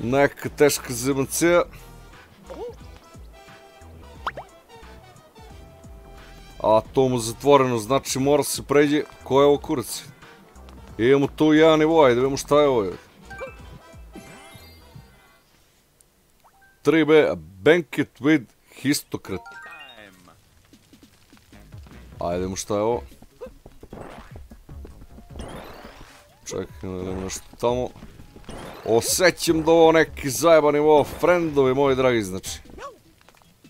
Neka teška zebancija. A to mu zatvoreno, znači mora se pređe. Ko je ovo kurac? Imamo tu jedan nivo, ajde vidimo šta je ovo. 3B, banquet with histokrat. Ajde vidimo šta je ovo. Čekaj, ne vidimo nešto tamo. Osjećam da ovo neki zajeban nivo, friendovi moji dragi, znači.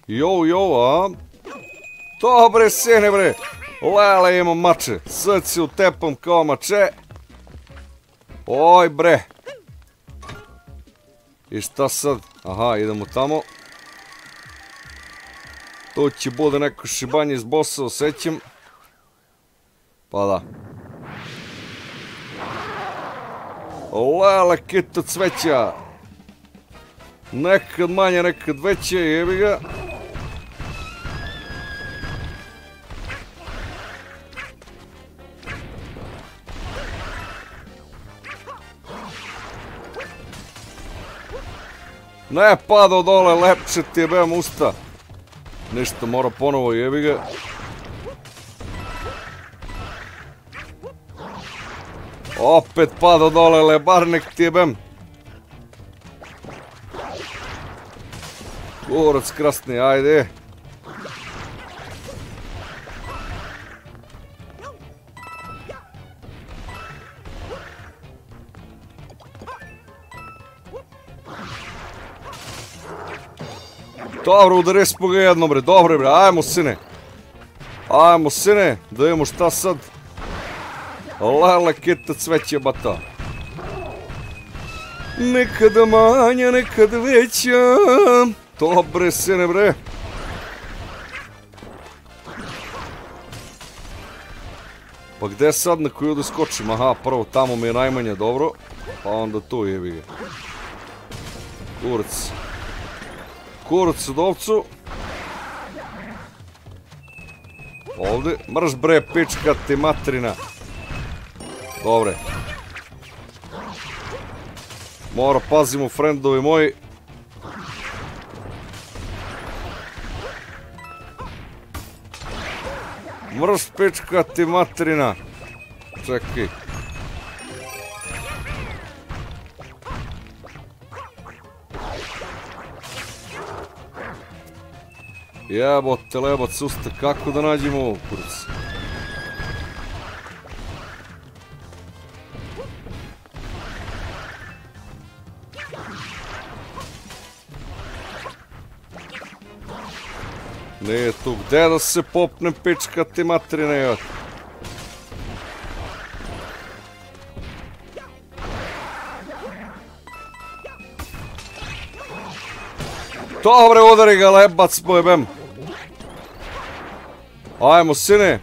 Jo, a? Dobre sene bre, lele imam mače, sad si utepam kao mače. Oj bre. I šta sad? Aha, idemo tamo. Tu će bude neko šibanje iz bossa, osjećam. Pa da. Lele, kita cveća. Nekad manje, nekad veće, jebi ga. Ne, padao dole, lepše ti jebem usta. Ništa, mora ponovo, jebi ga. Opet padao dole, lebarnik ti jebem. Kurac krasni, ajde. Dobro, udari smo ga jednom bre, dobro bre, ajmo sine. Ajmo sine, da imamo šta sad. Lala kita cveće bata. Nekada manja, nekada veća. Dobre sine bre. Pa gde sad na koju da skočim? Aha, prvo tamo mi je najmanja, dobro. Pa onda tu jebi ga. Kurac. Kurac u dovcu. Ovdje, mrš bre, pička ti matrina. Dobre. Mora pazimo, frendovi moji. Mrš pička ti matrina. Čekaj. Jebote lebac usta, kako da nađemo ovu kurcu? Nije tu, gde da se popnem pička ti materine joj? Dobre, udari ga lebac bojbem. Ajmo sine.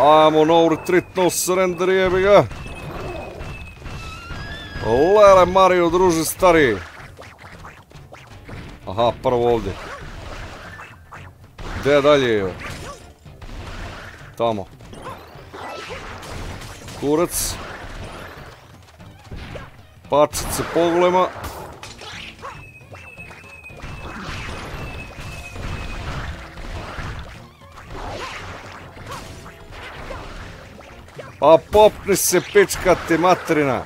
Ajmo, no retreat, no surrender, jebi ga. Lele Mario, druži stariji. Aha, prvo ovdje. Gde dalje je? Tamo. Kurac. Pačice poglema. A popni se pička ti matrina.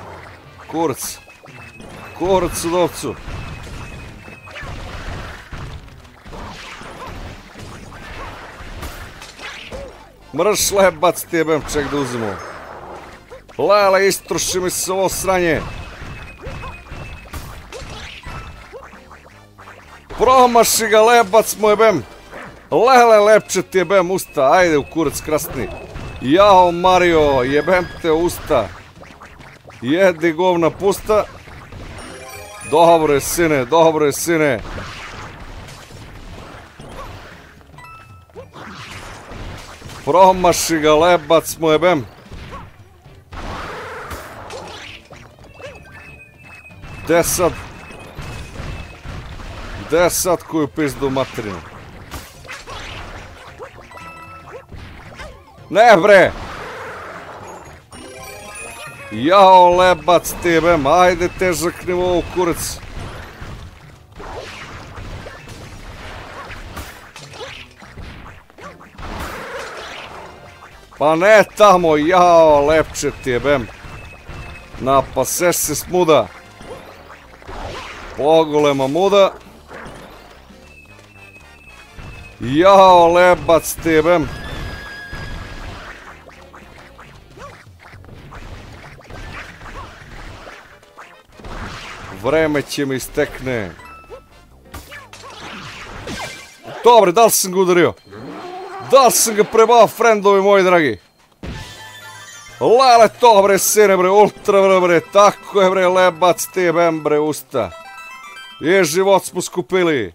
Kurac. Kurac u dovcu. Mrš lebac ti jebem, ček da uzimo. Lele, istroši mi se ovo sranje. Promaši ga lebac mu jebem. Lele, lepče ti jebem usta, ajde u kurac krasni. Jao Mario, jebem te usta. Jedi govna pusta. Dobro je sine, dobro je sine. Promaši ga lebac mu jebem. Gde sad? Gde sad koju pizdu materinu? Ne bre! Jao lebac ti jebem, ajde težak nivou kurac. Pa ne tamo, jao lepče ti jebem. Napaseš se smuda. Pogolema muda. Jao lebac ti jebem. Vreme će mi istekne. Dobre, da li sam ga udario? Da li sam ga prebao, frendovi moji dragi? Lele, to bre, sine bre, ultra bre, tako je bre, lebac ti jebem bre, usta. I život smo skupili.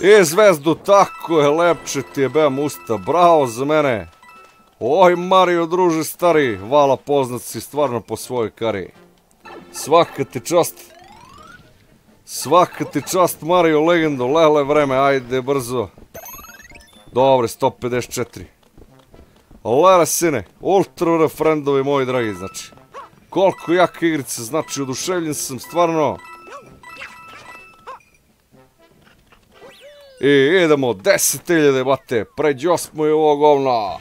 I zvezdu, tako je, lepče ti jebem usta, bravo za mene. Oj Mario, druže stari, vala poznat si stvarno po svojoj kariji. Svaka ti čast. Svaka ti čast Mario legendo. Lele vreme, ajde brzo. Dobre, 154. Lele sine, ultra vr frendovi moji dragi, znači. Koliko jaka igrica, znači oduševljen sam stvarno. I idemo 10.000, bate, pređo smo i ovo govno.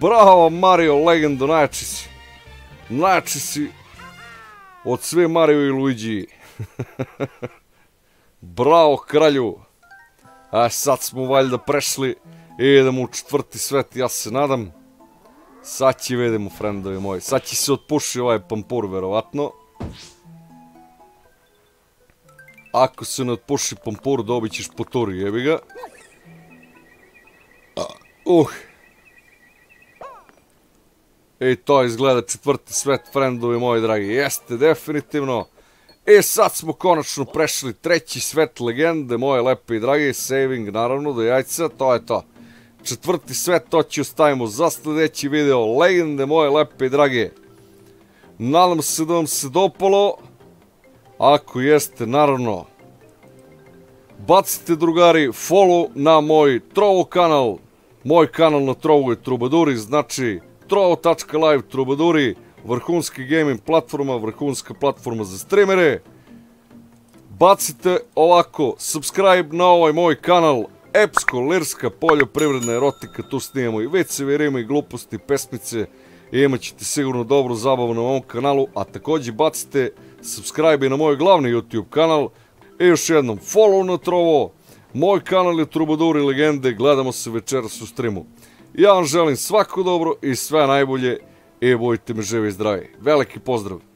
Bravo Mario, legendo, najjači si. Najjači si od sve Mario i Luigi. Bravo kralju. A sad smo valjda prešli i idemo u četvrti svet, ja se nadam. Sad će vedemo, frendovi moji. Sad će se otpuši ovaj pampur, verovatno. Ako se ne otpuši pampur, dobit ćeš poturi, jebi ga. I to izgleda četvrti svet, frendovi moji dragi. Jeste, definitivno. I sad smo konačno prešli treći svet legende, moje lepe i dragi. Saving, naravno, do jajca, to je to. Četvrti svet, to ću ostavimo za sljedeći video. Legende, moje lepe i drage. Nadam se da vam se dopalo. Ako jeste, naravno, bacite drugari follow na moj Trovo kanal. Moj kanal na Trovu je Trubaduri, znači trovo.live Trubaduri. Vrhunski gaming platforma, vrhunska platforma za streamere. Bacite ovako subscribe na ovaj moj kanal Epsko Lirska Poljoprivredna Erotika. Tu snijemo i veceve, rime i gluposti, pesmice. I imat ćete sigurno dobru zabavu na ovom kanalu. A također bacite subscribe i na moj glavni YouTube kanal. I još jednom follow na Trovo. Moj kanal je Trubaduri Legende. Gledamo se večeras u streamu. Ja vam želim svako dobro i sve najbolje. I budite mi živi i zdravi. Veliki pozdrav!